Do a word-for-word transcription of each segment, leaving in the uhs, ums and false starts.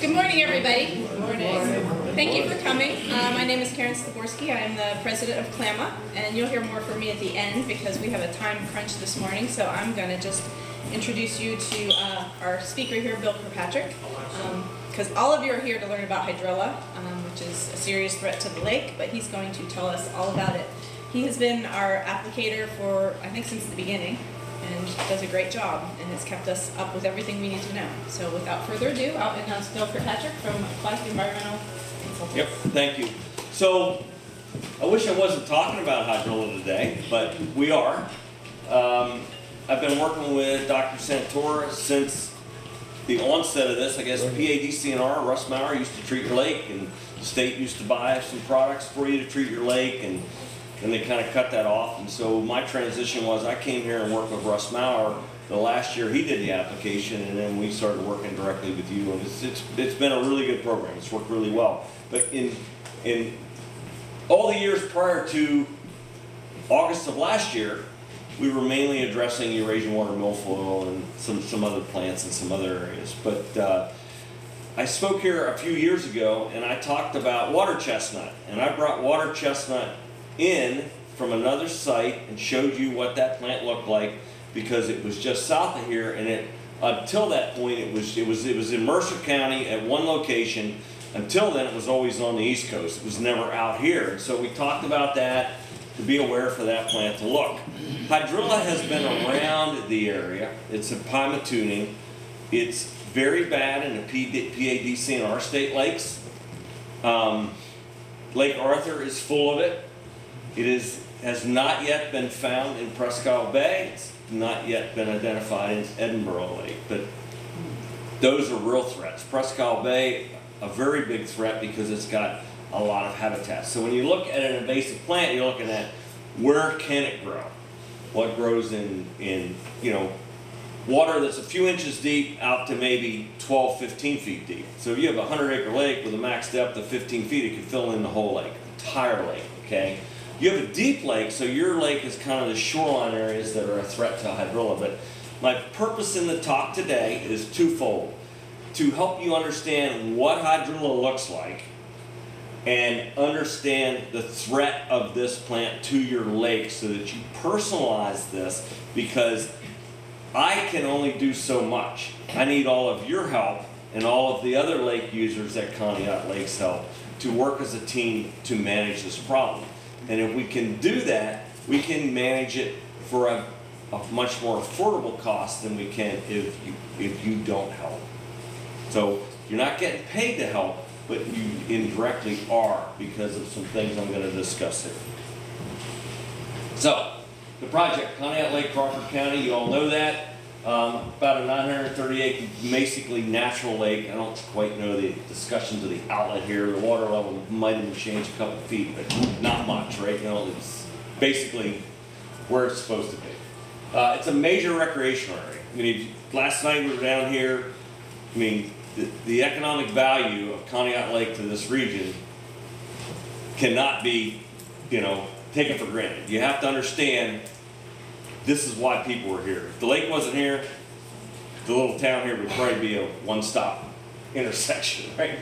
Good morning, everybody. Good morning. Thank you for coming. Uh, my name is Karen Slaborsky. I am the president of CLAMA, and you'll hear more from me at the end because we have a time crunch this morning, so I'm going to just introduce you to uh, our speaker here, Bill Kirkpatrick, because um, all of you are here to learn about hydrilla, um, which is a serious threat to the lake, but he's going to tell us all about it. He has been our applicator for, I think, since the beginning, and does a great job and has kept us up with everything we need to know. So without further ado, I'll announce Bill Kirkpatrick from Aquatic Environmental Consultants. Yep, thank you. So I wish I wasn't talking about hydrilla today, but we are. Um, I've been working with Doctor Santora since the onset of this. I guess P A D C N R, Russ Maurer, used to treat your lake, and the state used to buy some products for you to treat your lake, and and they kind of cut that off. And so my transition was I came here and worked with Russ Maurer. The last year he did the application, and then we started working directly with you. And it's, it's, it's been a really good program. It's worked really well. But in, in all the years prior to August of last year, we were mainly addressing Eurasian water milfoil and some, some other plants and some other areas. But uh, I spoke here a few years ago, and I talked about water chestnut. And I brought water chestnut in from another site and showed you what that plant looked like, because it was just south of here, and it until that point it was it was it was in Mercer County at one location. Until then it was always on the East Coast. It was never out here. So we talked about that, to be aware for that plant to look. Hydrilla has been around the area. It's a Pymatuning. It's very bad in the P A D C N R state lakes. Um, Lake Arthur is full of it. It is, has not yet been found in Presque Isle Bay. It's not yet been identified in Edinboro Lake, but those are real threats. Presque Isle Bay, a very big threat because it's got a lot of habitat. So when you look at an invasive plant, you're looking at where can it grow? What grows in, in you know, water that's a few inches deep out to maybe twelve, fifteen feet deep. So if you have a hundred acre lake with a max depth of fifteen feet, it can fill in the whole lake, entire lake, okay? You have a deep lake, so your lake is kind of the shoreline areas that are a threat to hydrilla. But my purpose in the talk today is twofold: to help you understand what hydrilla looks like and understand the threat of this plant to your lake so that you personalize this, because I can only do so much. I need all of your help and all of the other lake users at Conneaut Lake's help to work as a team to manage this problem. And if we can do that, we can manage it for a, a much more affordable cost than we can if you, if you don't help. So you're not getting paid to help, but you indirectly are because of some things I'm going to discuss here. So the project, Conneaut Lake, Crawford County, you all know that. Um, about a nine hundred thirty acre, basically natural lake. I don't quite know the discussion to the outlet here. The water level might have changed a couple of feet, but not much, right? No, it's basically where it's supposed to be. Uh, it's a major recreational area. I mean, last night we were down here. I mean, the, the economic value of Conneaut Lake to this region cannot be, you know, taken for granted. You have to understand this is why people were here. If the lake wasn't here, the little town here would probably be a one-stop intersection, right?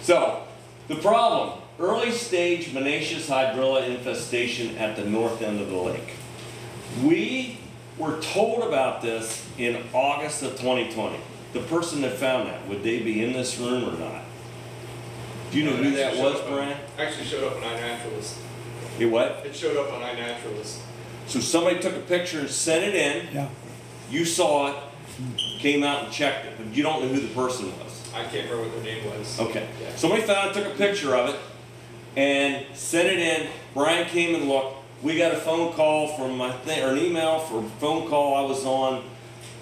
So, the problem, early stage monoecious hydrilla infestation at the north end of the lake. We were told about this in August of twenty twenty. The person that found that, would they be in this room or not? Do you know who that was, Brian? Actually showed up on iNaturalist. It what? It showed up on iNaturalist. So somebody took a picture and sent it in. Yeah. You saw it, came out and checked it, but you don't know who the person was. I can't remember what their name was. Okay. Yeah. Somebody found it, took a picture of it, and sent it in. Brian came and looked. We got a phone call from my thing, or an email for a phone call I was on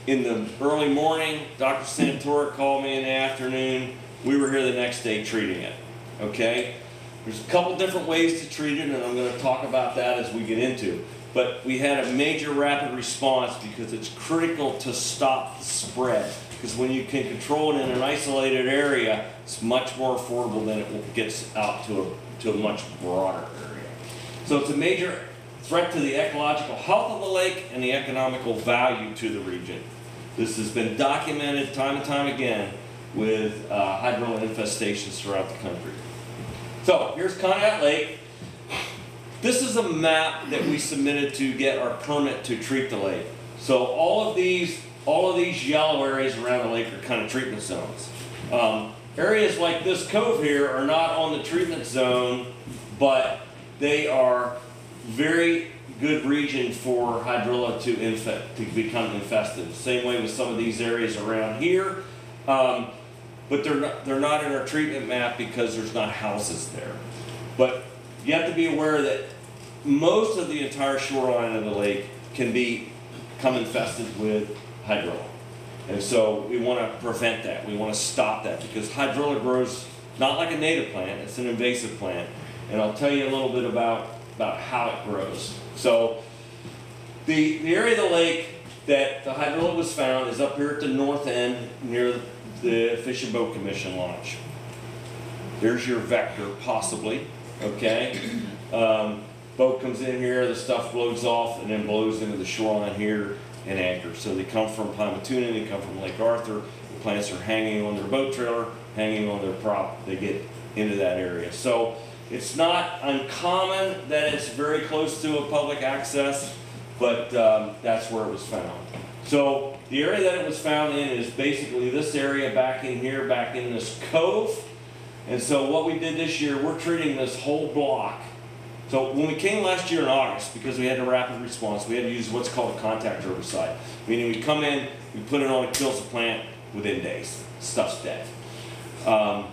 in the early morning. Doctor Santora called me in the afternoon. We were here the next day treating it. Okay. There's a couple different ways to treat it, and I'm going to talk about that as we get into. But we had a major rapid response because it's critical to stop the spread. Because when you can control it in an isolated area, it's much more affordable than it gets out to a, to a much broader area. So it's a major threat to the ecological health of the lake and the economical value to the region. This has been documented time and time again with uh, hydrilla infestations throughout the country. So here's Conneaut Lake. This is a map that we submitted to get our permit to treat the lake. So all of these, all of these yellow areas around the lake are kind of treatment zones. Um, areas like this cove here are not on the treatment zone, but they are very good region for hydrilla to infect, to become infested. Same way with some of these areas around here, um, but they're not, they're not in our treatment map because there's not houses there. But you have to be aware that most of the entire shoreline of the lake can be become infested with hydrilla. And so we want to prevent that. We want to stop that because hydrilla grows not like a native plant, it's an invasive plant. And I'll tell you a little bit about, about how it grows. So the, the area of the lake that the hydrilla was found is up here at the north end near the Fish and Boat Commission launch. There's your vector, possibly. Okay, um, boat comes in here, the stuff blows off and then blows into the shoreline here and anchors. So they come from Pymatuning, they come from Lake Arthur. The plants are hanging on their boat trailer, hanging on their prop. They get into that area. So it's not uncommon that it's very close to a public access, but um, that's where it was found. So the area that it was found in is basically this area back in here, back in this cove. And so what we did this year, we're treating this whole block. So when we came last year in August, because we had a rapid response, we had to use what's called a contact herbicide. Meaning we come in, we put it on, it kills the plant within days. Stuff's dead. Um,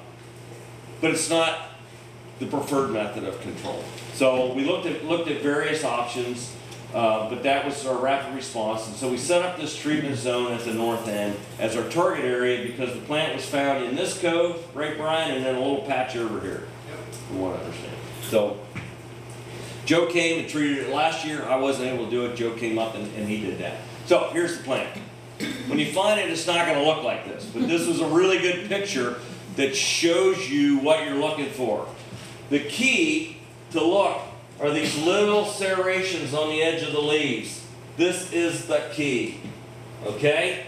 but it's not the preferred method of control. So we looked at, looked at various options, uh, but that was our rapid response. And so we set up this treatment zone at the north end as our target area because the plant was found in this cove, right, Brian, and then a little patch over here. Yep. We want to understand. So Joe came and treated it last year. I wasn't able to do it. Joe came up and, and he did that. So here's the plant. When you find it, it's not going to look like this, but this is a really good picture that shows you what you're looking for. The key to look are these little serrations on the edge of the leaves. This is the key, okay?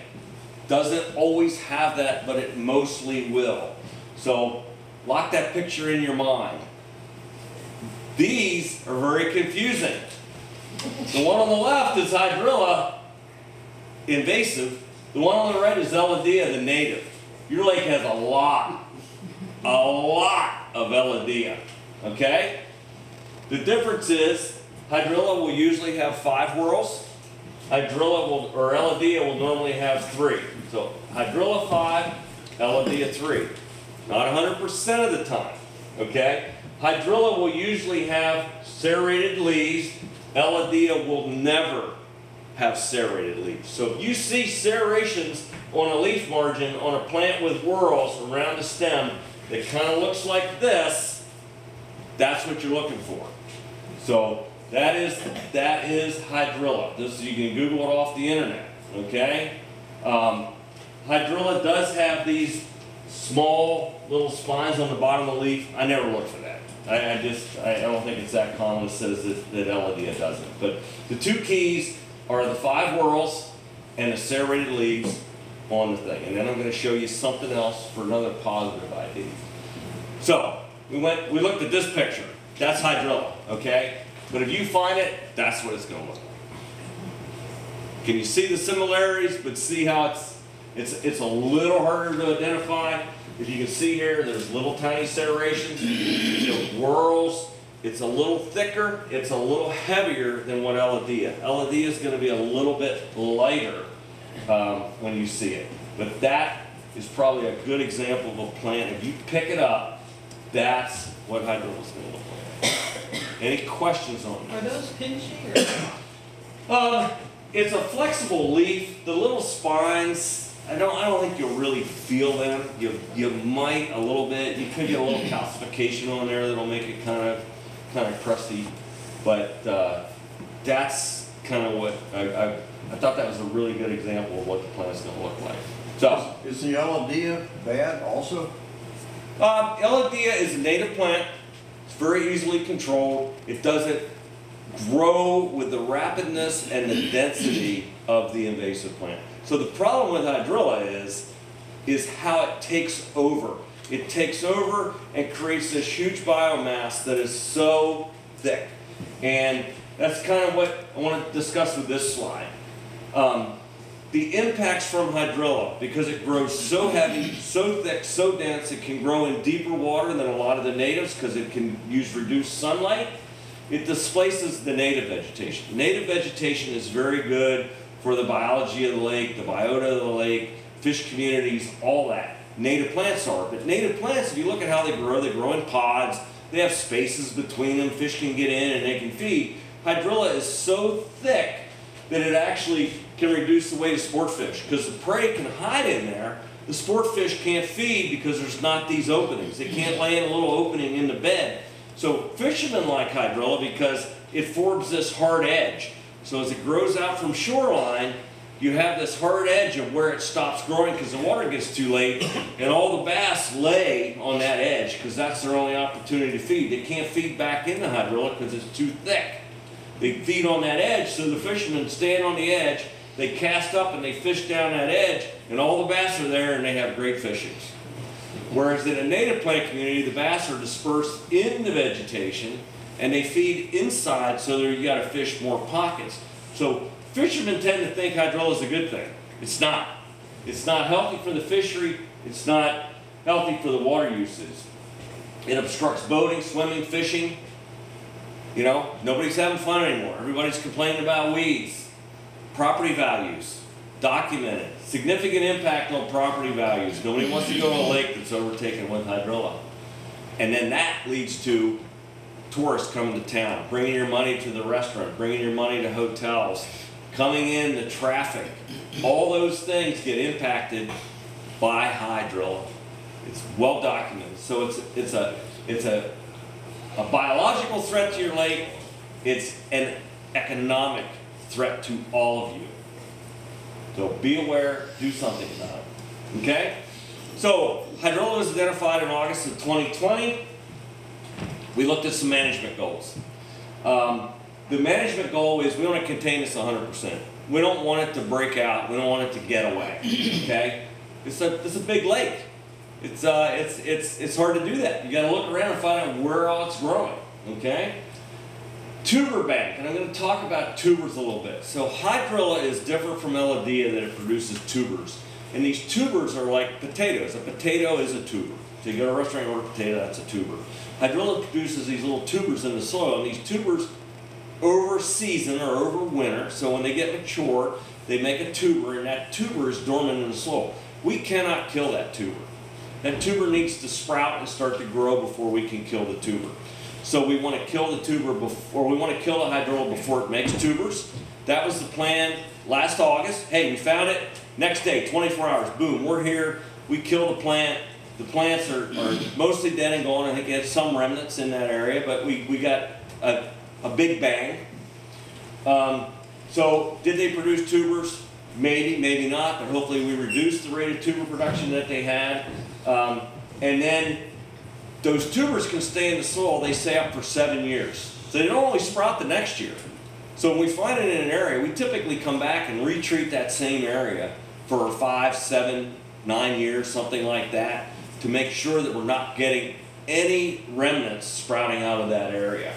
Doesn't always have that, but it mostly will. So lock that picture in your mind. These are very confusing. The one on the left is hydrilla, invasive. The one on the right is elodea, the native. Your lake has a lot, a lot of elodea, okay? The difference is hydrilla will usually have five whorls. Hydrilla will, or elodea will normally have three. So hydrilla five, elodea three. Not one hundred percent of the time, okay? Hydrilla will usually have serrated leaves. Elodea will never have serrated leaves. So if you see serrations on a leaf margin on a plant with whorls around the stem that kind of looks like this, that's what you're looking for. So that is, that is hydrilla. This, you can Google it off the internet, okay? Um, hydrilla does have these small little spines on the bottom of the leaf. I never look for that. I, I just, I, I don't think it's that common. It says that, that elodea doesn't. But the two keys are the five whorls and the serrated leaves on the thing. And then I'm going to show you something else for another positive I D. So we went, we looked at this picture. That's hydrilla, okay? But if you find it, that's what it's going to look like. Can you see the similarities, but see how it's, it's, it's a little harder to identify. If you can see here, there's little tiny serrations, it whirls, it's a little thicker, it's a little heavier than what elodea. Elodea is going to be a little bit lighter um, when you see it. But that is probably a good example of a plant. If you pick it up, that's what hydrilla is going to look like. Any questions on that? Are those pinchy or? um, it's a flexible leaf. The little spines, I don't, I don't think you'll really feel them. You, you might a little bit. You could get a little calcification on there that'll make it kind of kind of crusty. But uh, that's kind of what, I, I, I thought that was a really good example of what the plant's going to look like. So, is, is the elodea bad also? Uh, elodea is a native plant. It's very easily controlled. It doesn't grow with the rapidness and the density of the invasive plant. So the problem with hydrilla is, is how it takes over. It takes over and creates this huge biomass that is so thick. And that's kind of what I want to discuss with this slide. Um, the impacts from hydrilla, because it grows so heavy, so thick, so dense, it can grow in deeper water than a lot of the natives because it can use reduced sunlight. It displaces the native vegetation. Native vegetation is very good for the biology of the lake, the biota of the lake, fish communities, all that. Native plants are, but native plants, if you look at how they grow, they grow in pods, they have spaces between them, fish can get in and they can feed. Hydrilla is so thick that it actually can reduce the weight of sport fish because the prey can hide in there. The sport fish can't feed because there's not these openings. They can't lay in a little opening in the bed. So fishermen like hydrilla because it forms this hard edge. So as it grows out from shoreline, you have this hard edge of where it stops growing because the water gets too late, and all the bass lay on that edge because that's their only opportunity to feed. They can't feed back into hydrilla because it's too thick. They feed on that edge, so the fishermen stand on the edge, they cast up and they fish down that edge, and all the bass are there and they have great fishings. Whereas in a native plant community, the bass are dispersed in the vegetation and they feed inside, so you got to fish more pockets. So fishermen tend to think hydrilla is a good thing. It's not. It's not healthy for the fishery. It's not healthy for the water usage. It obstructs boating, swimming, fishing. You know, nobody's having fun anymore. Everybody's complaining about weeds. Property values, documented. Significant impact on property values. Nobody wants to go to a lake that's overtaken with hydrilla. And then that leads to tourists coming to town, bringing your money to the restaurant, bringing your money to hotels, coming in the traffic. All those things get impacted by hydrilla. It's well documented. So it's, it's, a, it's a, a biological threat to your lake. It's an economic threat to all of you. So be aware, do something about it. Okay? So hydrilla was identified in August of twenty twenty. We looked at some management goals. Um, the management goal is we want to contain this one hundred percent. We don't want it to break out. We don't want it to get away. Okay? It's a, it's a big lake. It's, uh, it's, it's, it's hard to do that. You got to look around and find out where all it's growing. Okay? Tuber bank, and I'm going to talk about tubers a little bit. So hydrilla is different from elodea that it produces tubers. And these tubers are like potatoes. A potato is a tuber. So you go to a restaurant and order a potato, that's a tuber. Hydrilla produces these little tubers in the soil, and these tubers over season or over winter, so when they get mature, they make a tuber, and that tuber is dormant in the soil. We cannot kill that tuber. That tuber needs to sprout and start to grow before we can kill the tuber. So we want to kill the tuber before, we want to kill the hydrilla before it makes tubers. That was the plan last August. Hey, we found it. Next day, twenty-four hours, boom, we're here. We kill the plant. The plants are, are mostly dead and gone. I think it has some remnants in that area, but we, we got a, a big bang. Um, so did they produce tubers? Maybe, maybe not, but hopefully we reduced the rate of tuber production that they had. Um, and then those tubers can stay in the soil, they stay up for seven years. So they don't only sprout the next year. So when we find it in an area, we typically come back and retreat that same area for five, seven, nine years, something like that, to make sure that we're not getting any remnants sprouting out of that area.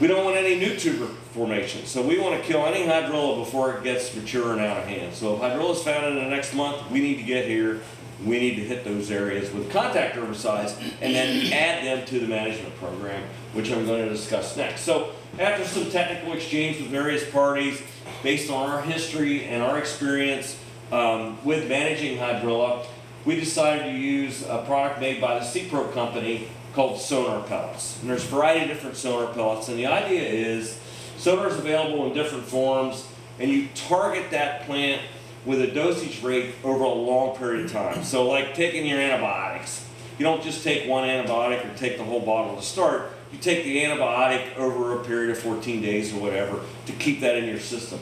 We don't want any new tuber formation, so we want to kill any hydrilla before it gets mature and out of hand. So if hydrilla is found in the next month, we need to get here. We need to hit those areas with contact herbicides and then add them to the management program, which I'm going to discuss next. So after some technical exchange with various parties, based on our history and our experience um, with managing hydrilla, we decided to use a product made by the SePRO company called Sonar pellets. And there's a variety of different Sonar pellets, and the idea is Sonar is available in different forms, and you target that plant with a dosage rate over a long period of time. So like taking your antibiotics. You don't just take one antibiotic or take the whole bottle to start. You take the antibiotic over a period of fourteen days or whatever to keep that in your system.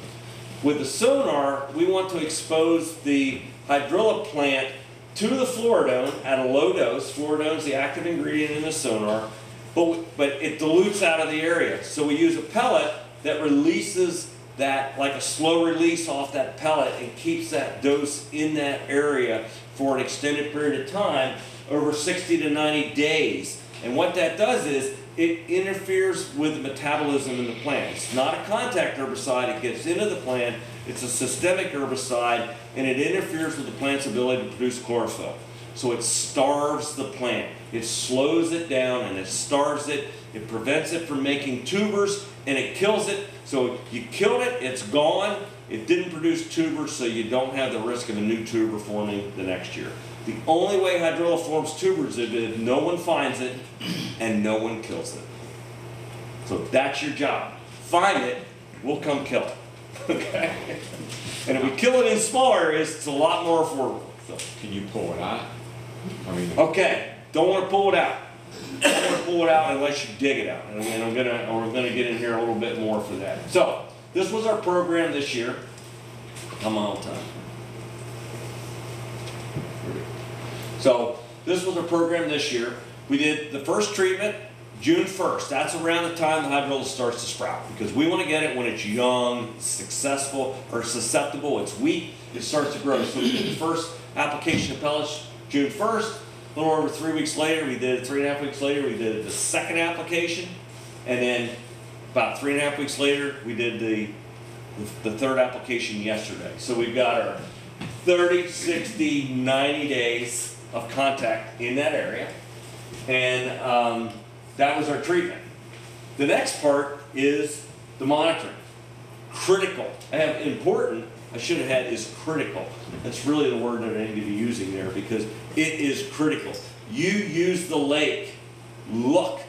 With the Sonar, we want to expose the hydrilla plant to the fluridone at a low dose. Fluoridone is the active ingredient in the Sonar, but, but it dilutes out of the area. So we use a pellet that releases that like a slow release off that pellet and keeps that dose in that area for an extended period of time over sixty to ninety days. And what that does is it interferes with the metabolism in the plant. It's not a contact herbicide, it gets into the plant, it's a systemic herbicide, and it interferes with the plant's ability to produce chlorophyll. So it starves the plant. It slows it down and it starves it. It prevents it from making tubers and it kills it. So you killed it, it's gone. It didn't produce tubers, so you don't have the risk of a new tuber forming the next year. The only way hydrilla forms tubers is if no one finds it and no one kills it. So that's your job. Find it, we'll come kill it. Okay? And if we kill it in small areas, it's a lot more affordable. So. Can you pull it out? I mean, okay, don't want to pull it out. Don't want to pull it out unless you dig it out. And I'm gonna, or we're gonna get in here a little bit more for that. So this was our program this year. Come on, time. So this was our program this year. We did the first treatment June first. That's around the time the hydrilla starts to sprout, because we want to get it when it's young, successful, or susceptible. It's weak. It starts to grow. So we did the first application of pellets June first. A little over three weeks later, we did it three and a half weeks later, we did the second application. And then about three and a half weeks later, we did the, the third application yesterday. So we've got our thirty, sixty, ninety days of contact in that area. And um, that was our treatment. The next part is the monitoring. Critical. I have important. I should have had is critical. That's really the word that I need to be using there, because it is critical. You use the lake. Look.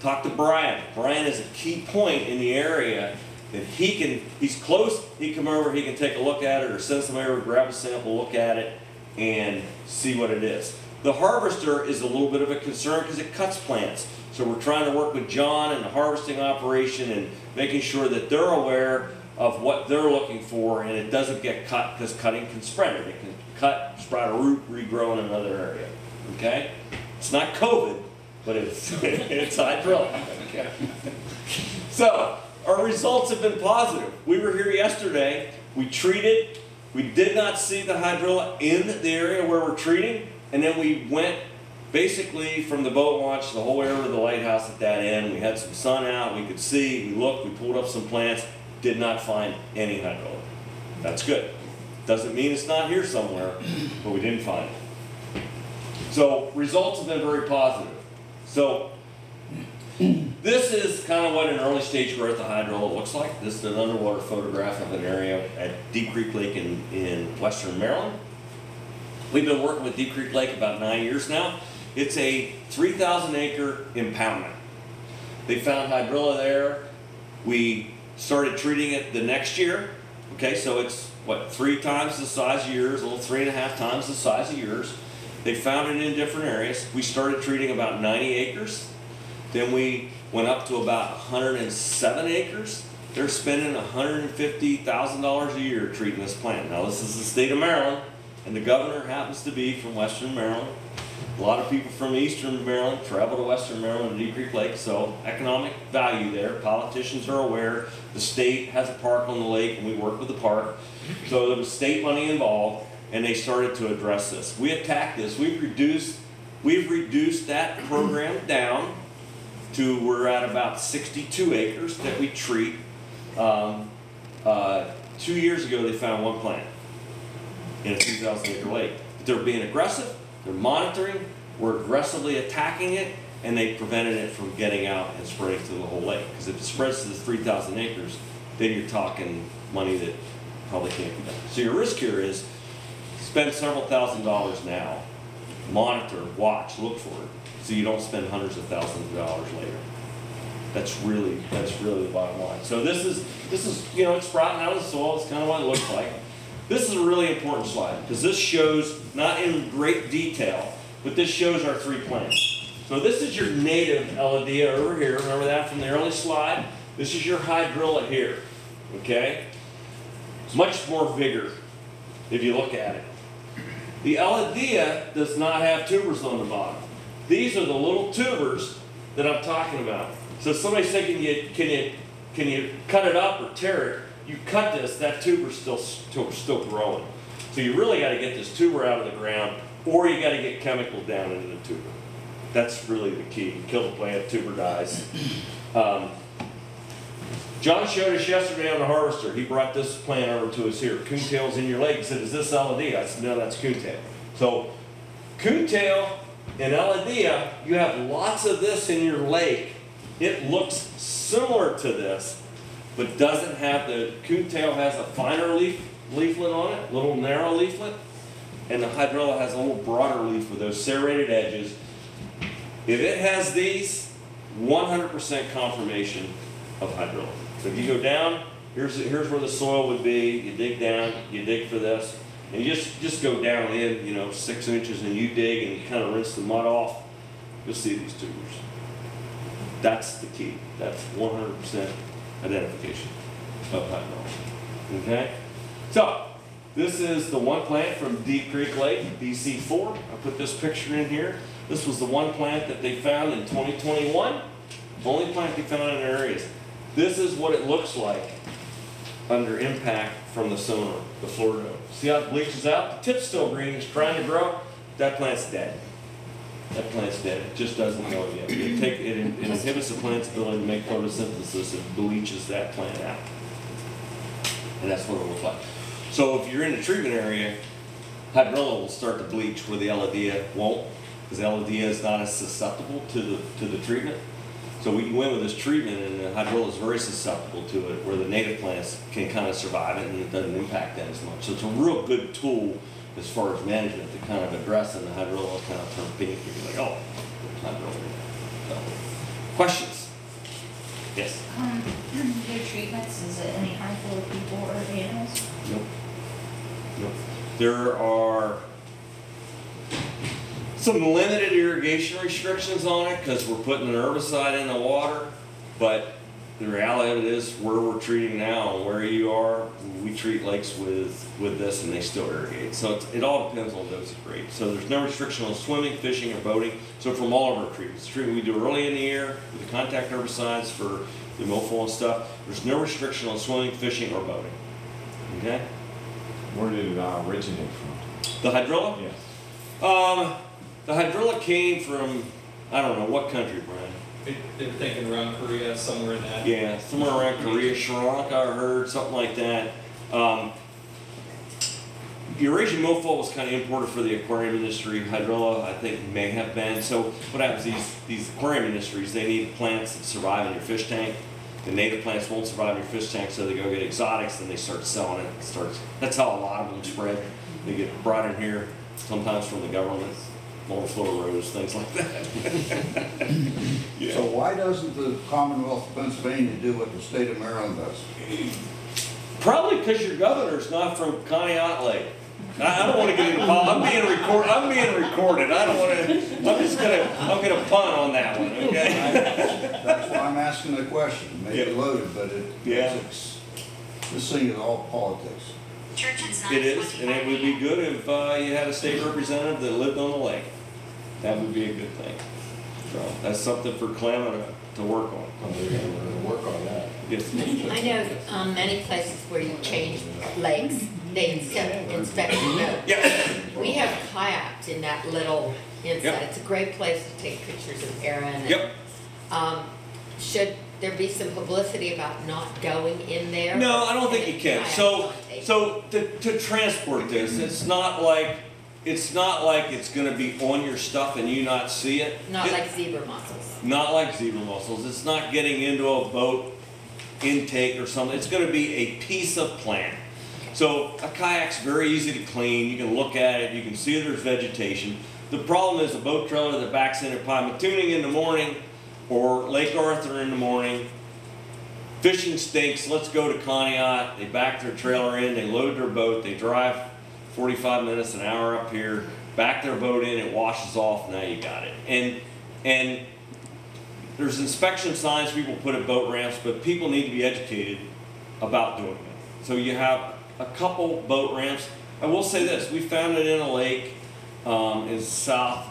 Talk to Brian. Brian is a key point in the area that he can, he's close, he can come over, he can take a look at it, or send somebody over, grab a sample, look at it, and see what it is. The harvester is a little bit of a concern because it cuts plants. So we're trying to work with John and the harvesting operation and making sure that they're aware of what they're looking for, and it doesn't get cut, because cutting can spread it. It can cut, sprout a root, regrow in another area, okay? It's not COVID, but it's, it's hydrilla, okay? So, our results have been positive. We were here yesterday, we treated, we did not see the hydrilla in the area where we're treating, and then we went basically from the boat launch the whole area of the lighthouse at that end. We had some sun out, we could see, we looked, we pulled up some plants, did not find any hydrilla. That's good. Doesn't mean it's not here somewhere, but we didn't find it. So results have been very positive. So this is kind of what an early stage growth of hydrilla looks like. This is an underwater photograph of an area at Deep Creek Lake in, in western Maryland. We've been working with Deep Creek Lake about nine years now. It's a three thousand acre impoundment. They found hydrilla there. We started treating it the next year. Okay, so it's what, three times the size of yours, a little three and a half times the size of yours. They found it in different areas. We started treating about ninety acres. Then we went up to about one hundred seven acres. They're spending one hundred fifty thousand dollars a year treating this plant. Now this is the state of Maryland, and the governor happens to be from western Maryland. A lot of people from eastern Maryland travel to western Maryland and Deep Creek Lake, so economic value there. Politicians are aware. The state has a park on the lake, and we work with the park. So there was state money involved, and they started to address this. We attacked this. We've reduced, we've reduced that program down to, we're at about sixty-two acres that we treat. Um, uh, two years ago, they found one plant in a two thousand acre lake. But they're being aggressive, they're monitoring, we're aggressively attacking it, and they prevented it from getting out and spreading to the whole lake. Because if it spreads to the three thousand acres, then you're talking money that probably can't be done. So your risk here is spend several thousand dollars now, monitor, watch, look for it, so you don't spend hundreds of thousands of dollars later. That's really, that's really the bottom line. So this is, this is, you know, it's sprouting out of the soil, it's kind of what it looks like. This is a really important slide, because this shows, not in great detail, but this shows our three plants. So this is your native elodea over here. Remember that from the early slide? This is your hydrilla here, okay? Much more vigor if you look at it. The elodea does not have tubers on the bottom. These are the little tubers that I'm talking about. So somebody's saying, can you, can you, can you cut it up or tear it? You cut this, that tuber's still still growing. So you really got to get this tuber out of the ground, or you got to get chemical down into the tuber. That's really the key. You kill the plant, tuber dies. Um, John showed us yesterday on the harvester. He brought this plant over to us here. Coontail's in your lake. He said, "Is this elodea?" I said, "No, that's coontail." So coontail and elodea, you have lots of this in your lake. It looks similar to this, but doesn't have the coontail has a finer leaf leaflet on it, little narrow leaflet, and the hydrilla has a little broader leaf with those serrated edges. If it has these, one hundred percent confirmation of hydrilla. So if you go down, here's here's where the soil would be. You dig down, you dig for this, and you just just go down in, you know, six inches, and you dig, and you kind of rinse the mud off. You'll see these tubers. That's the key. That's one hundred percent identification of hydrilla. Okay. So this is the one plant from Deep Creek Lake, D C four. I put this picture in here. This was the one plant that they found in twenty twenty-one. The only plant they found in their areas. This is what it looks like under impact from the sonar, the fluridone. See how it bleaches out? The tip's still green, it's trying to grow. That plant's dead. That plant's dead. It just doesn't know it yet. It, take, it, it inhibits the plant's ability to make photosynthesis. It bleaches that plant out. And that's what it looks like. So if you're in the treatment area, hydrilla will start to bleach where the elodea won't, because elodea is not as susceptible to the to the treatment. So we can win with this treatment, and the hydrilla is very susceptible to it, where the native plants can kind of survive it, and it doesn't impact that as much. So it's a real good tool as far as management to kind of address, and the hydrilla will kind of turn pink and be like, oh, hydrilla. So, questions? Yes. Um, their treatments, is it any harmful to people or animals? Nope. Nope. There are some limited irrigation restrictions on it because we're putting an herbicide in the water, but the reality of it is where we're treating now and where you are, we treat lakes with, with this and they still irrigate. So it's, it all depends on those rates. So there's no restriction on swimming, fishing, or boating. So from all of our treatments, the treatment we do early in the year with the contact herbicides for the milfoil and stuff, there's no restriction on swimming, fishing, or boating. Okay? Where did it uh, originate from? The hydrilla? Yes. Um, the hydrilla came from, I don't know, what country, Brian? They're thinking around Korea, somewhere in that. Yeah, somewhere around Korea, Sri Lanka, I heard, something like that. Um, Eurasian milfoil was kind of imported for the aquarium industry. Hydrilla, I think, may have been. So what happens, these, these aquarium industries, they need plants that survive in your fish tank. The native plants won't survive in your fish tank, so they go get exotics, and they start selling it. It starts, that's how a lot of them spread. They get brought in here, sometimes from the government. Lower floor roads, things like that. Yeah. So why doesn't the Commonwealth of Pennsylvania do what the state of Maryland does? Probably because your governor's not from Conneaut Lake. I, I don't want to get into politics. I'm being recorded. I'm being recorded. I don't want to. I'm just gonna. I'm gonna punt on that one. Okay. I, that's why I'm asking the question. Maybe yeah. loaded, but it, yeah. it's, this thing is all politics. It is, and it would be good if uh, you had a state representative that lived on the lake. That would be a good thing. So that's something for CLAMA to, to work on. Oh, they're going to work on that. Yes. I know um, many places where you change lakes, they inspect, inspect the boat. Yep. We have kayaks in that little inset. Yep. It's a great place to take pictures of Erin. And, yep. Um, should there be some publicity about not going in there? No, I don't think you can. So, so to, to transport this, it's not like it's not like it's going to be on your stuff and you not see it. Not it, like zebra mussels. Not like zebra mussels. It's not getting into a boat intake or something. It's going to be a piece of plant. So a kayak's very easy to clean. You can look at it. You can see there's vegetation. The problem is a boat trailer that backs into Pymatuning in the morning, or Lake Arthur in the morning, fishing stinks, let's go to Conneaut, they back their trailer in, they load their boat, they drive forty-five minutes, an hour up here, back their boat in, it washes off, now you got it. And, and there's inspection signs people put at boat ramps, but people need to be educated about doing it. So you have a couple boat ramps. I will say this, we found it in a lake um, in South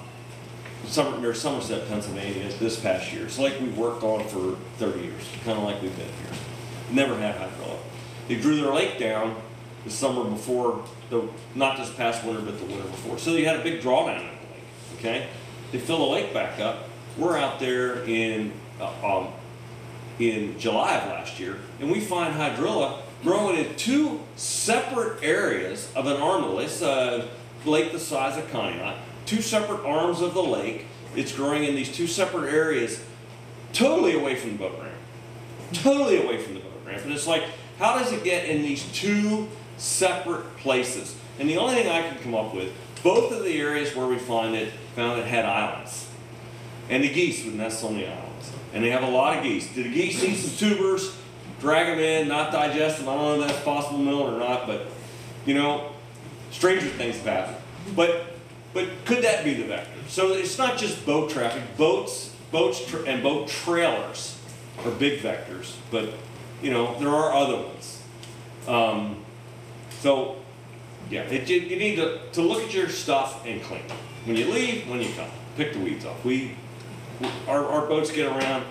Summer, near Somerset, Pennsylvania, this past year. It's like we've worked on for thirty years, kind of like we've been here. Never had hydrilla. They drew their lake down the summer before, the, not this past winter, but the winter before. So you had a big drawdown in the lake, okay? They fill the lake back up. We're out there in, uh, um, in July of last year, and we find hydrilla growing in two separate areas of an arm of the lake. It's a lake the size of Conneaut, two separate arms of the lake. It's growing in these two separate areas, totally away from the boat ramp. Totally away from the boat ramp. And it's like, how does it get in these two separate places? And the only thing I could come up with, both of the areas where we find it, found it had islands. And the geese would nest on the islands. And they have a lot of geese. Did the geese eat some tubers, drag them in, not digest them? I don't know if that's possible milling or not, but, you know, stranger things have happened. But, but could that be the vector? So it's not just boat traffic. Boats, boats tra and boat trailers are big vectors, but, you know, there are other ones. Um, so, yeah, it, you, you need to, to look at your stuff and clean it. When you leave, when you come, pick the weeds off. We, our, our boats get around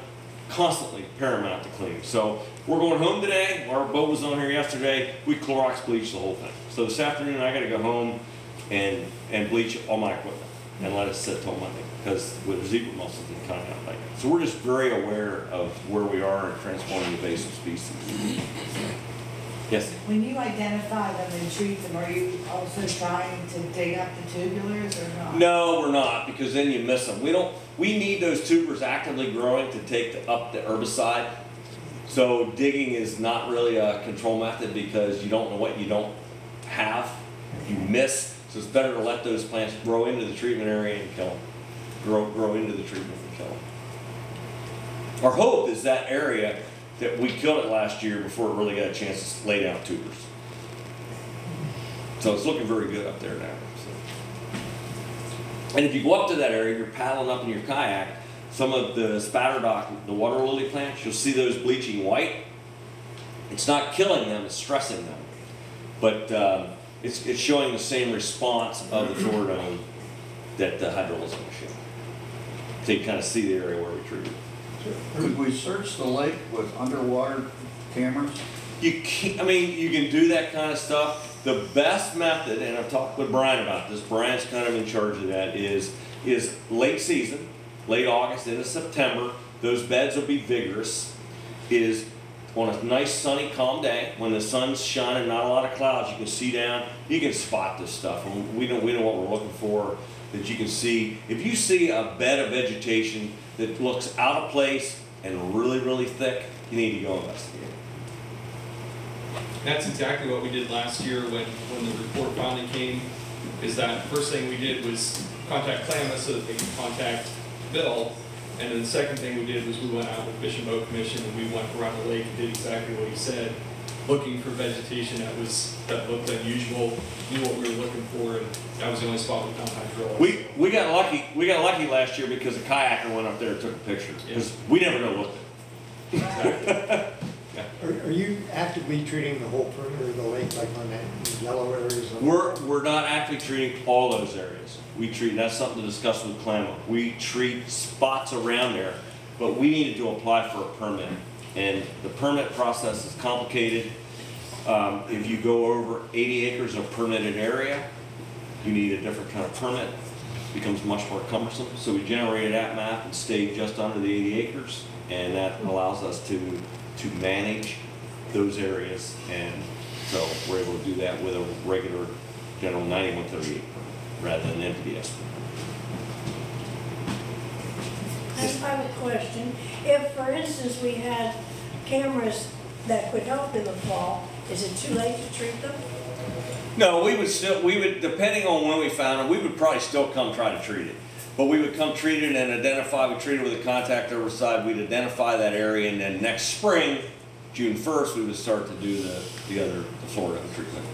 constantly, paramount to cleaning. So we're going home today. Our boat was on here yesterday. We Clorox bleached the whole thing. So this afternoon I got to go home and and bleach all my equipment and let it sit till Monday, because with zebra mussels and Conneaut Lake. So we're just very aware of where we are in transforming invasive species. Yes? When you identify them and treat them, are you also trying to dig up the tubulars or not? No, we're not, because then you miss them. We don't. We need those tubers actively growing to take the, up the herbicide. So digging is not really a control method, because you don't know what you don't have. You miss. So it's better to let those plants grow into the treatment area and kill them. Grow, grow into the treatment and kill them. Our hope is that area that we killed it last year before it really got a chance to lay down tubers. So it's looking very good up there now. So. And if you go up to that area, you're paddling up in your kayak, some of the spatterdock, the water lily plants, you'll see those bleaching white. It's not killing them, it's stressing them. But um, it's, it's showing the same response of the fluridone that the hydrilla is going to show. So you kind of see the area where we treated. Could we search the lake with underwater cameras? You can't, I mean, you can do that kind of stuff. The best method, and I've talked with Brian about this, Brian's kind of in charge of that, is, is late season, late August into September, those beds will be vigorous, is on a nice sunny calm day, when the sun's shining, not a lot of clouds, you can see down, you can spot this stuff. And we know, we know what we're looking for, that you can see. If you see a bed of vegetation that looks out of place and really, really thick, you need to go investigate it. That's exactly what we did last year when, when the report finally came, is that first thing we did was contact CLAMA so that they could contact Bill, and then the second thing we did was we went out with Fish and Boat Commission and we went around the lake and did exactly what he said, looking for vegetation that was that looked unusual, knew what we were looking for, and that was the only spot we found hydrilla. We we got lucky. We got lucky last year because a kayaker went up there and took a picture. Because yeah. We never know what. Exactly. Yeah. Are, are you actively treating the whole perimeter of the lake, like on that yellow areas? We're we're not actively treating all those areas. We treat. That's something to discuss with CLAMA. We treat spots around there, but we needed to apply for a permit. And the permit process is complicated. Um, if you go over eighty acres of permitted area, you need a different kind of permit. It becomes much more cumbersome. So we generated that map and stayed just under the eighty acres, and that allows us to to manage those areas. And so we're able to do that with a regular general ninety-one thirty-eight rather than an M P D S. I have a question. If, for instance, we had cameras that could help in the fall, is it too late to treat them? No, we would still, we would, depending on when we found them, we would probably still come try to treat it. But we would come treat it and identify, we treat it with a contact herbicide, we'd identify that area, and then next spring, June first, we would start to do the, the other, the Florida treatment.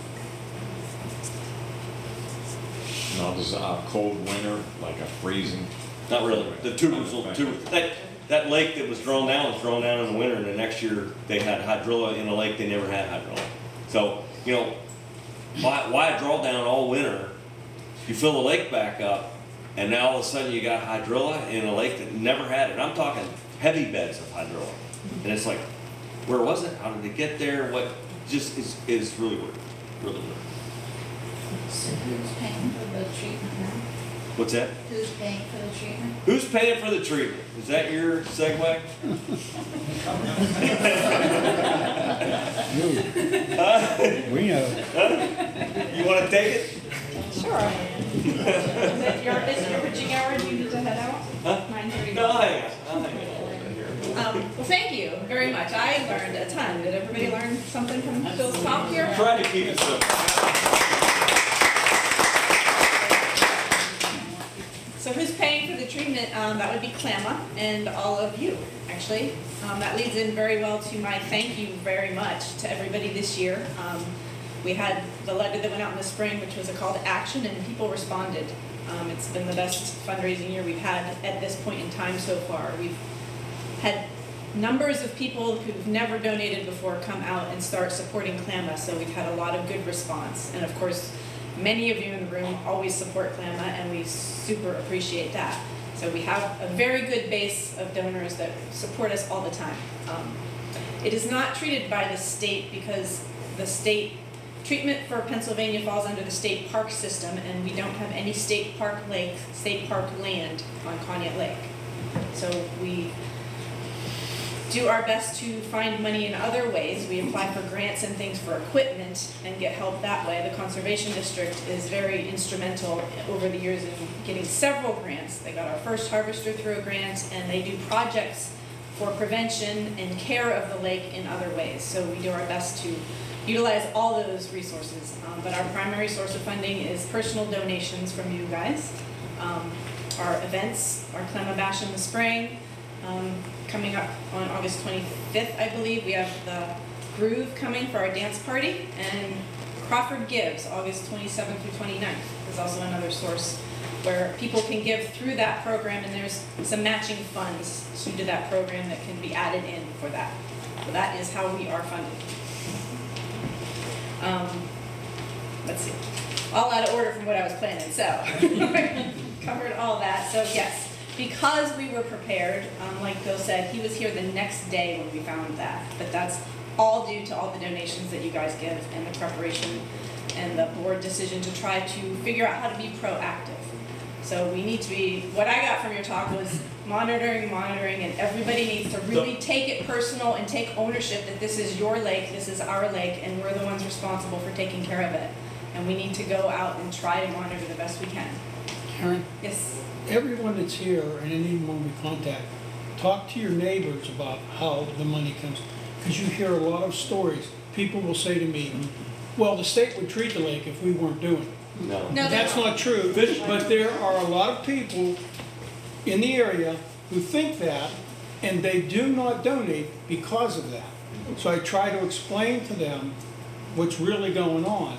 Now, does a cold winter, like a freezing? Not really. The tubers will, tubers, that, that lake that was drawn down was drawn down in the winter, and the next year they had hydrilla in a lake they never had hydrilla. So, you know, why, why draw down all winter? You fill the lake back up, and now all of a sudden you got hydrilla in a lake that never had it. I'm talking heavy beds of hydrilla. And it's like, where was it? How did it get there? What, just is is really weird, really weird. So who's paying for the treatment now? What's that? Who's paying for the treatment? Who's paying for the treatment? Is that your segue? uh, we know. Uh, you want to take it? Sure. Is it your, is it your pitching hour? Do you need to head out? Huh? nine thirty. No, I am. I'm Um, well, thank you very much. I learned a ton. Did everybody learn something from Phil's talk here? Try to keep it simple. So who's paying for the treatment? Um, that would be CLAMA and all of you, actually. Um, that leads in very well to my thank you very much to everybody this year. Um, we had the letter that went out in the spring, which was a call to action, and people responded. Um, it's been the best fundraising year we've had at this point in time so far. We've had numbers of people who've never donated before come out and start supporting CLAMA, so we've had a lot of good response. And of course, many of you in the room always support CLAMA, and we super appreciate that. So we have a very good base of donors that support us all the time. Um, it is not treated by the state because the state treatment for Pennsylvania falls under the state park system, and we don't have any state park lake, state park land on Conneaut Lake. So we do our best to find money in other ways. We apply for grants and things for equipment and get help that way. The Conservation District is very instrumental over the years in getting several grants. They got our first harvester through a grant, and they do projects for prevention and care of the lake in other ways. So we do our best to utilize all those resources. Um, but our primary source of funding is personal donations from you guys. Um, our events, our CLAMA Bash in the spring, um, coming up on August twenty-fifth, I believe, we have the Groove coming for our dance party, and Crawford Gives, August twenty-seventh through twenty-ninth, is also another source where people can give through that program, and there's some matching funds due to that program that can be added in for that. So that is how we are funded. Um, let's see, all out of order from what I was planning, so covered all that, so yes. Because we were prepared, um, like Bill said, he was here the next day when we found that. But that's all due to all the donations that you guys give and the preparation and the board decision to try to figure out how to be proactive. So we need to be, what I got from your talk was monitoring, monitoring, and everybody needs to really take it personal and take ownership that this is your lake, this is our lake, and we're the ones responsible for taking care of it. And we need to go out and try to monitor the best we can. Karen? Yes? Everyone that's here, and anyone we contact, talk to your neighbors about how the money comes. Because you hear a lot of stories. People will say to me, well, the state would treat the lake if we weren't doing it. No. no That's not true. But there are a lot of people in the area who think that, and they do not donate because of that. So I try to explain to them what's really going on.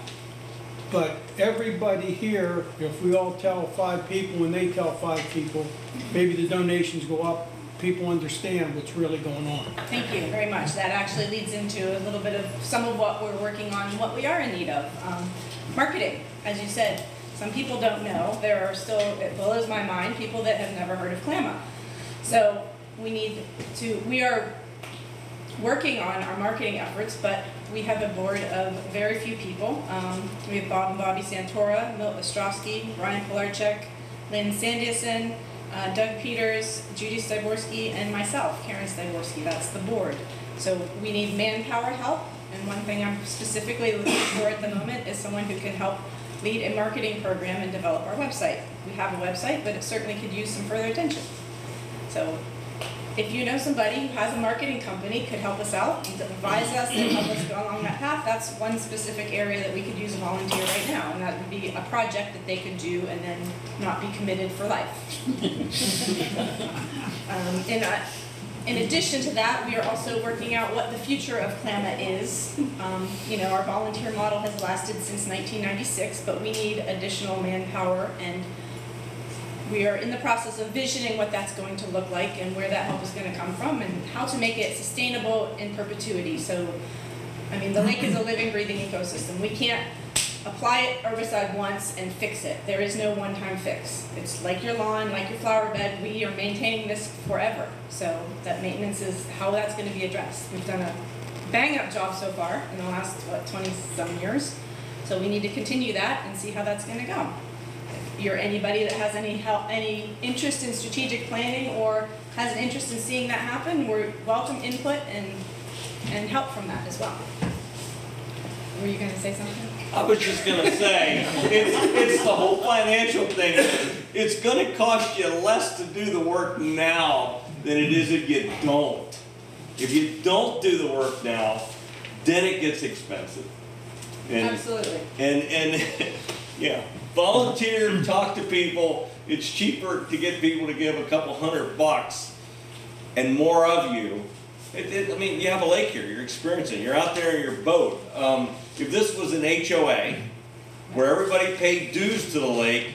But everybody here, if we all tell five people and they tell five people, maybe the donations go up, people understand what's really going on. Thank you very much. That actually leads into a little bit of some of what we're working on, what we are in need of. Um, marketing, as you said, some people don't know. There are still, it blows my mind, people that have never heard of CLAMA. So we need to, we are working on our marketing efforts, but we have a board of very few people. Um, we have Bob and Bobby Santora, Milt Ostrowski, Brian Polarczyk, Lynn Sanderson, uh, Doug Peters, Judy Staborski, and myself, Karen Slaborsky. That's the board. So we need manpower help, and one thing I'm specifically looking for at the moment is someone who can help lead a marketing program and develop our website. We have a website, but it certainly could use some further attention. So if you know somebody who has a marketing company, could help us out and advise us and help us go along that path, that's one specific area that we could use a volunteer right now, and that would be a project that they could do and then not be committed for life. um, and uh, in addition to that, we are also working out what the future of CLAMA is. Um, you know, our volunteer model has lasted since nineteen ninety-six, but we need additional manpower, and we are in the process of visioning what that's going to look like and where that help is going to come from and how to make it sustainable in perpetuity. So, I mean, the lake is a living, breathing ecosystem. We can't apply it herbicide once and fix it. There is no one-time fix. It's like your lawn, like your flower bed. We are maintaining this forever. So that maintenance is how that's going to be addressed. We've done a bang-up job so far in the last, what, twenty-some years. So we need to continue that and see how that's going to go. If you're anybody that has any help, any interest in strategic planning or has an interest in seeing that happen, we welcome input and, and help from that as well. Were you going to say something? I was just going to say, it's, it's the whole financial thing. It's going to cost you less to do the work now than it is if you don't. If you don't do the work now, then it gets expensive. And, Absolutely. And, and yeah, volunteer, talk to people. It's cheaper to get people to give a couple hundred bucks and more of you. It, it, I mean, you have a lake here, you're experiencing, you're out there in your boat. Um, if this was an H O A, where everybody paid dues to the lake,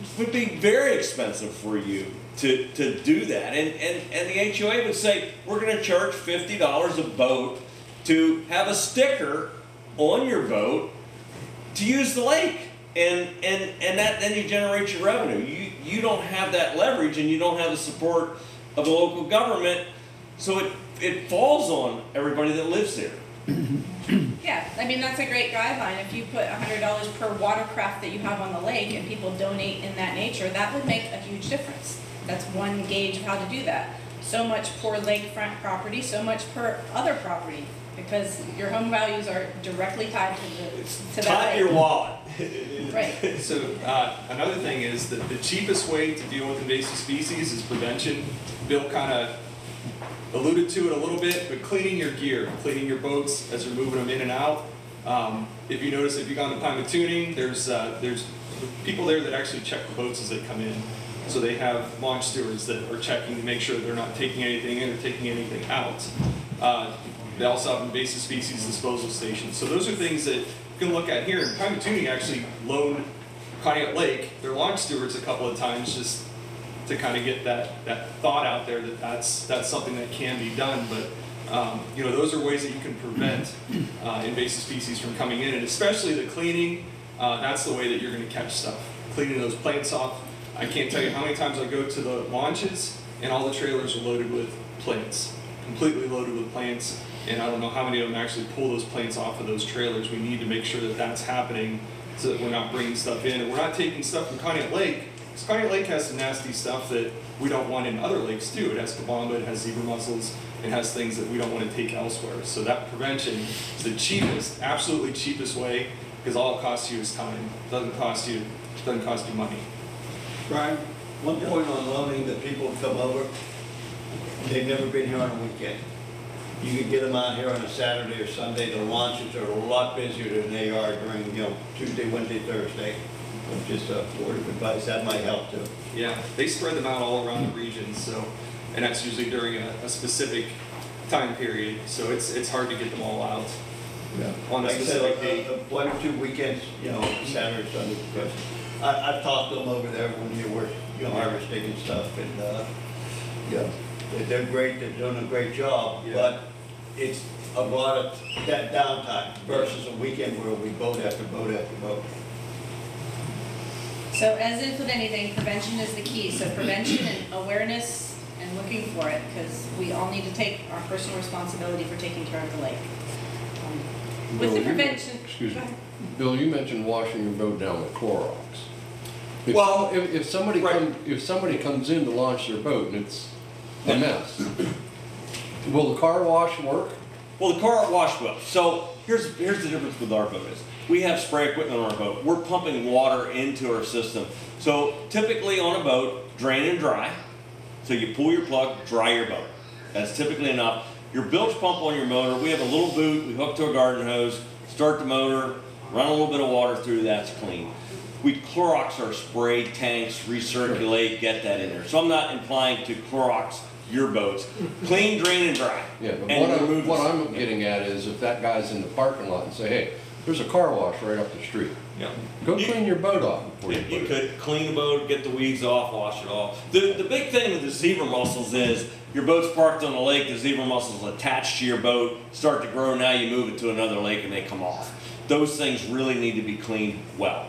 it would be very expensive for you to, to do that. And, and, and the H O A would say, we're gonna charge fifty dollars a boat to have a sticker on your boat to use the lake. And, and, and that then you generate your revenue. You, you don't have that leverage and you don't have the support of the local government, so it it falls on everybody that lives there. Yeah, I mean, that's a great guideline. If you put one hundred dollars per watercraft that you have on the lake and people donate in that nature, that would make a huge difference. That's one gauge of how to do that. So much per lakefront property, so much per other property, because your home values are directly tied to the it's to that your wallet. Right. So uh, another thing is that the cheapest way to deal with invasive species is prevention. Bill kind of alluded to it a little bit, but cleaning your gear, cleaning your boats as you're moving them in and out. Um, if you notice, if you've gone to Pymatuning, there's uh, there's people there that actually check the boats as they come in. So they have launch stewards that are checking to make sure they're not taking anything in or taking anything out. Uh, they also have invasive species disposal stations. So those are things that you can look at here. And Pymatuning actually loaned Conneaut Lake their launch stewards a couple of times just to kind of get that, that thought out there that that's, that's something that can be done. But um, you know, those are ways that you can prevent uh, invasive species from coming in, and especially the cleaning. Uh, that's the way that you're going to catch stuff, cleaning those plants off. I can't tell you how many times I go to the launches and all the trailers are loaded with plants, completely loaded with plants, and I don't know how many of them actually pull those plants off of those trailers. We need to make sure that that's happening so that we're not bringing stuff in, and we're not taking stuff from Conneaut Lake. Conneaut Lake has some nasty stuff that we don't want in other lakes too. It has kabamba, it has zebra mussels, it has things that we don't want to take elsewhere. So that prevention is the cheapest, absolutely cheapest way, because all it costs you is time. It doesn't cost you, it doesn't cost you money. Brian, one point on loaning that people come over, they've never been here on a weekend. You could get them out here on a Saturday or Sunday. The launches are a lot busier than they are during, you know, Tuesday, Wednesday, Thursday. Just a word of advice, that might help too. Yeah, they spread them out all around the region, so, and that's usually during a, a specific time period, so it's it's hard to get them all out. Yeah. On a like specific said, day. A, a one or two weekends, you know, Saturday, Sunday. I, I've talked to them over there when you were, you know, harvesting and stuff, and uh, yeah, they're great. They're doing a great job, yeah. But it's a lot of that downtime versus a weekend where we boat after boat after boat. So as if with anything, prevention is the key. So prevention and awareness and looking for it, because we all need to take our personal responsibility for taking care of the lake. Um, with Bill, the prevention, you, excuse me, Bill, you mentioned washing your boat down with Clorox. If, well, if, if somebody right. comes, if somebody comes in to launch their boat and it's a mess, will the car wash work? Well, the car wash will. So here's here's the difference with our boat is. We have spray equipment on our boat. We're pumping water into our system. So typically on a boat, drain and dry. So you pull your plug, dry your boat. That's typically enough. Your bilge pump on your motor, we have a little boot, we hook to a garden hose, start the motor, run a little bit of water through, that's clean. We Clorox our spray tanks, recirculate, get that in there. So I'm not implying to Clorox your boats. Clean, drain, and dry. Yeah, but and what, I'm, what I'm getting at is if that guy's in the parking lot and say, hey, there's a car wash right up the street. Yeah. Go you, clean your boat off before you, you, you could it. Clean the boat, get the weeds off, wash it off. The, the big thing with the zebra mussels is your boat's parked on the lake, the zebra mussels attached to your boat, start to grow, now you move it to another lake and they come off. Those things really need to be cleaned well.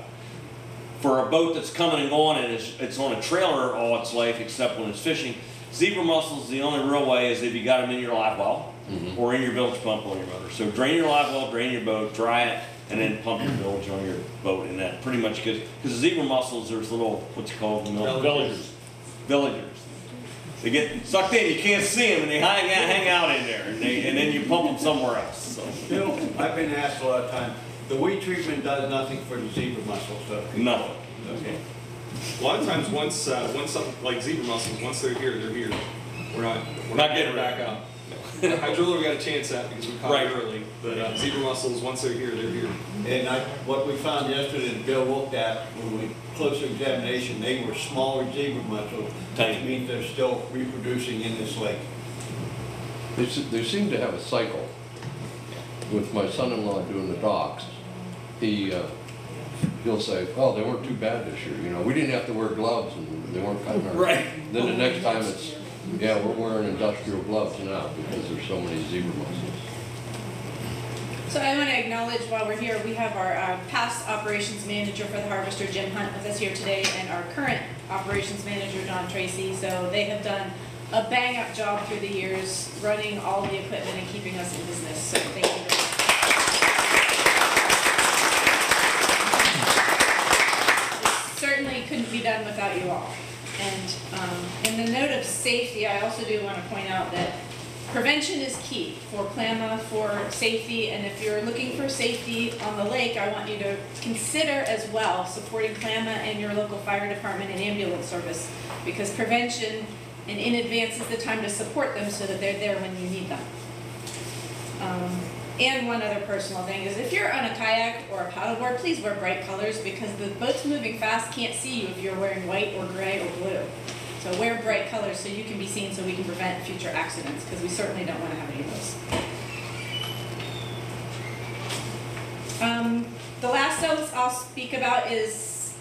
For a boat that's coming and going and it's, it's on a trailer all its life except when it's fishing, Zebra mussels, the only real way is if you got them in your live well mm-hmm. or in your bilge pump on your motor. So drain your live well, drain your boat, dry it, and then pump your bilge on your boat. And that pretty much gives, because zebra mussels, there's little, what's it called? Villagers. Villagers. Villagers. They get sucked in, you can't see them, and they hang out, hang out in there, and, they, and then you pump them somewhere else. So. Bill, I've been asked a lot of times, the weed treatment does nothing for the zebra mussels, so. Nothing. Okay. A lot of times, once uh, once something like zebra mussels, once they're here, they're here. We're not we're not, not getting back out. Hydrilla, we got a chance at because we caught right. it early. But uh, zebra mussels, once they're here, they're here. And I, what we found yesterday, that Bill looked at when we close examination, they were smaller zebra mussels, which means they're still reproducing in this lake. They they seem to have a cycle. With my son-in-law doing the docks, he. Uh, He'll say, "Oh, they weren't too bad this year. You know, we didn't have to wear gloves, and they weren't cutting our." Right. Then the next time it's, yeah, we're wearing industrial gloves now because there's so many zebra mussels. So I want to acknowledge while we're here, we have our uh, past operations manager for the harvester, Jim Hunt, with us here today, and our current operations manager, John Tracy. So they have done a bang-up job through the years, running all the equipment and keeping us in business. So thank you. Very much. Couldn't be done without you all. And um, in the note of safety, I also do want to point out that prevention is key for CLAMA, for safety, and if you're looking for safety on the lake, I want you to consider as well supporting CLAMA and your local fire department and ambulance service, because prevention and in advance is the time to support them so that they're there when you need them. Um, And one other personal thing is if you're on a kayak or a paddleboard, please wear bright colors because the boat's moving fast, can't see you if you're wearing white or gray or blue. So wear bright colors so you can be seen so we can prevent future accidents because we certainly don't want to have any of those. Um, the last notes I'll speak about is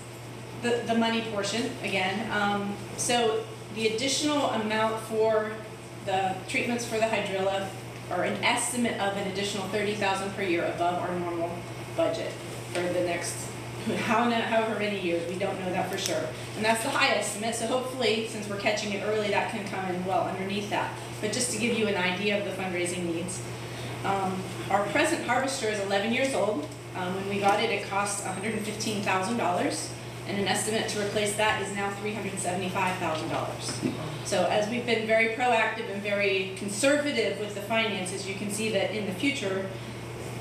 the, the money portion again. Um, so the additional amount for the treatments for the hydrilla or an estimate of an additional thirty thousand dollars per year above our normal budget for the next however many years. We don't know that for sure. And that's the high estimate, so hopefully, since we're catching it early, that can come in well underneath that. But just to give you an idea of the fundraising needs, um, our present harvester is eleven years old. Um, when we got it, it cost one hundred fifteen thousand dollars. And an estimate to replace that is now three hundred seventy-five thousand dollars. So as we've been very proactive and very conservative with the finances, you can see that in the future,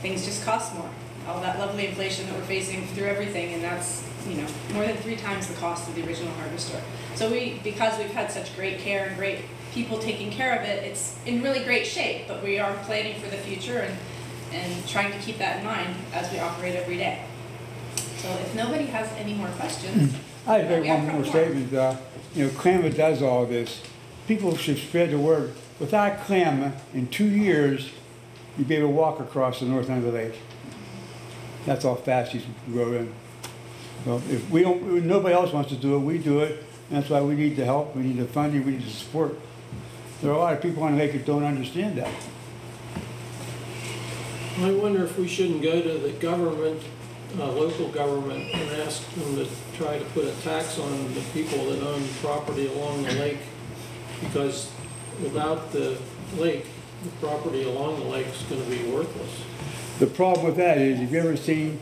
things just cost more. All that lovely inflation that we're facing through everything, and that's, you know, more than three times the cost of the original harvester. So we, because we've had such great care and great people taking care of it, it's in really great shape, but we are planning for the future and, and trying to keep that in mind as we operate every day. So if nobody has any more questions. I have one more statement. Uh, you know, CLAMA does all this. People should spread the word. Without CLAMA, in two years, you'd be able to walk across the north end of the lake. That's how fast you can grow in. So if we don't, if nobody else wants to do it, we do it. And that's why we need the help, we need the funding, we need the support. There are a lot of people on the lake that don't understand that. I wonder if we shouldn't go to the government, Uh, local government, and ask them to try to put a tax on the people that own property along the lake, because without the lake, the property along the lake is going to be worthless. The problem with that is, have you ever seen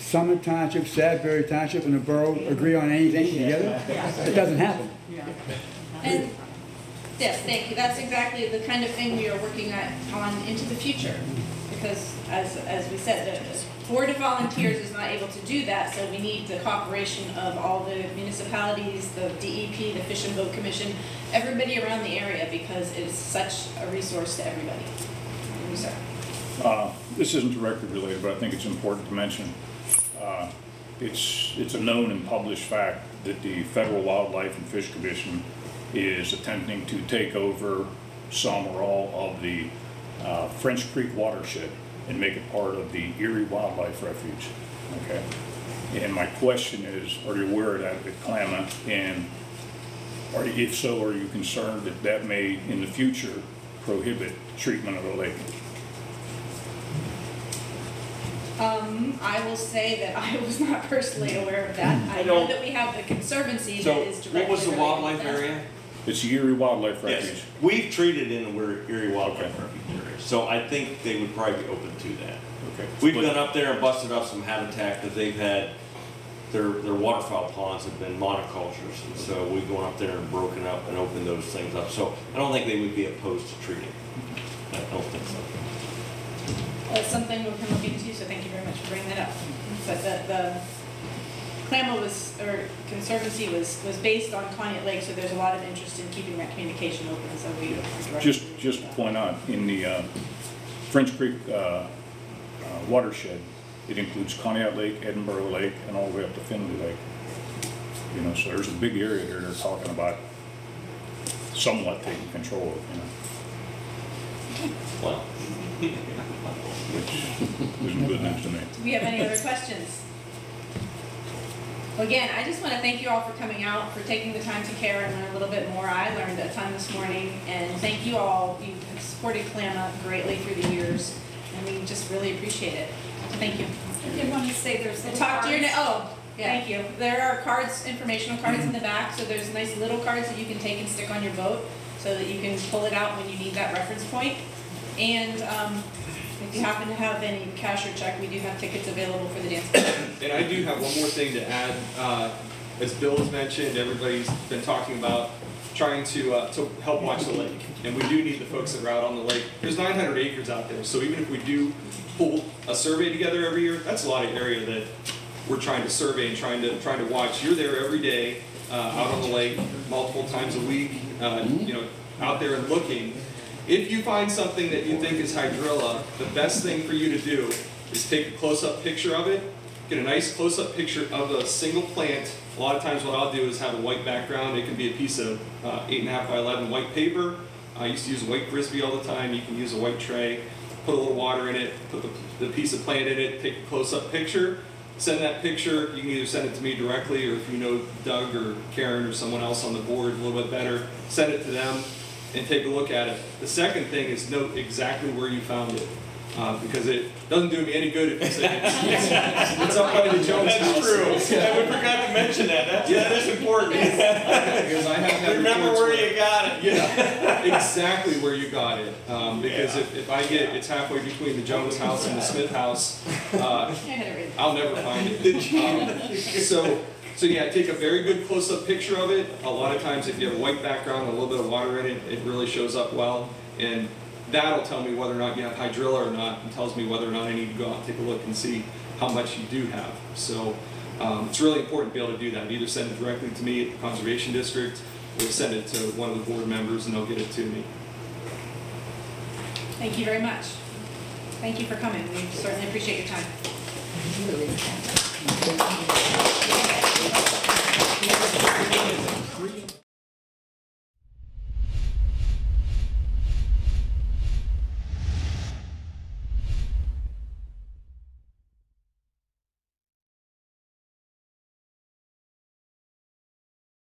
Summit Township, Salisbury Township, and the borough agree on anything together? It doesn't happen. Yeah. And yes, thank you. That's exactly the kind of thing we are working at, on into the future, because as as we said, Board of Volunteers is not able to do that, so we need the cooperation of all the municipalities, the D E P, the Fish and Boat Commission, everybody around the area, because it is such a resource to everybody. Thank you, sir. Uh, this isn't directly related, but I think it's important to mention. Uh, it's, it's a known and published fact that the Federal Wildlife and Fish Commission is attempting to take over some or all of the uh, French Creek watershed and make it part of the Erie Wildlife Refuge, okay? And my question is, are you aware of that with CLAMA? And are, if so, are you concerned that that may, in the future, prohibit treatment of the lake? Um, I will say that I was not personally aware of that. I, I know that we have the conservancy so that is directly. So what was the wildlife area? It's the Erie Wildlife Refuge. Yes. We've treated in the Erie Wildlife Refuge area, so I think they would probably be open to that. Okay. We've been up there and busted up some habitat because they've had their their waterfowl ponds have been monocultures, and so we've gone up there and broken up and opened those things up. So I don't think they would be opposed to treating. I don't think so. Well, it's something we'll come up into, so thank you very much for bringing that up. But the, the CLAMA was, or Conservancy was, was based on Conneaut Lake, so there's a lot of interest in keeping that communication open. So we yeah. just just that. point out in the uh, French Creek uh, uh, watershed, it includes Conneaut Lake, Edinboro Lake, and all the way up to Findlay Lake. You know, so there's a big area here they're talking about somewhat taking control of. You know. Well. Which isn't good news to me. Do we have any other questions? Well, again, I just want to thank you all for coming out, for taking the time to care and learn a little bit more. I learned a ton this morning, and thank you all. You've supported CLAMA greatly through the years, and we just really appreciate it. Thank you. I did want to say there's little Talk cards. To your oh, yeah. Thank you. There are cards, informational cards in the back, so there's nice little cards that you can take and stick on your boat so that you can pull it out when you need that reference point. And um, if you happen to have any cash or check, we do have tickets available for the dance. And I do have one more thing to add. Uh, as Bill has mentioned, everybody's been talking about trying to uh, to help watch the lake, and we do need the folks that are out on the lake. There's nine hundred acres out there, so even if we do pull a survey together every year, that's a lot of area that we're trying to survey and trying to trying to watch. You're there every day, uh, out on the lake, multiple times a week. Uh, you know, out there and looking. If you find something that you think is hydrilla, the best thing for you to do is take a close-up picture of it, get a nice close-up picture of a single plant. A lot of times what I'll do is have a white background. It can be a piece of uh, eight and a half by eleven white paper. I used to use a white Frisbee all the time. You can use a white tray, put a little water in it, put the, the piece of plant in it, take a close-up picture, send that picture. You can either send it to me directly, or if you know Doug or Karen or someone else on the board a little bit better, send it to them and take a look at it. The second thing is note exactly where you found it, uh, because it doesn't do me any good if you say it's, it's, it's up by the Jones That's house. True. Yeah, we forgot to mention that. That's, yeah, that's important. Because I have remember where you got it. Yeah, exactly where you got it. Um, because yeah. if, if I get yeah. it's halfway between the Jones house and the Smith house, uh, I'll never find it. Um, so. So yeah, take a very good close-up picture of it. A lot of times if you have a white background, a little bit of water in it, it really shows up well. And that'll tell me whether or not you have hydrilla or not, and tells me whether or not I need to go out and take a look and see how much you do have. So um, it's really important to be able to do that. Either send it directly to me at the Conservation District, or send it to one of the board members and they'll get it to me. Thank you very much. Thank you for coming. We certainly appreciate your time. Thank you. Thank you.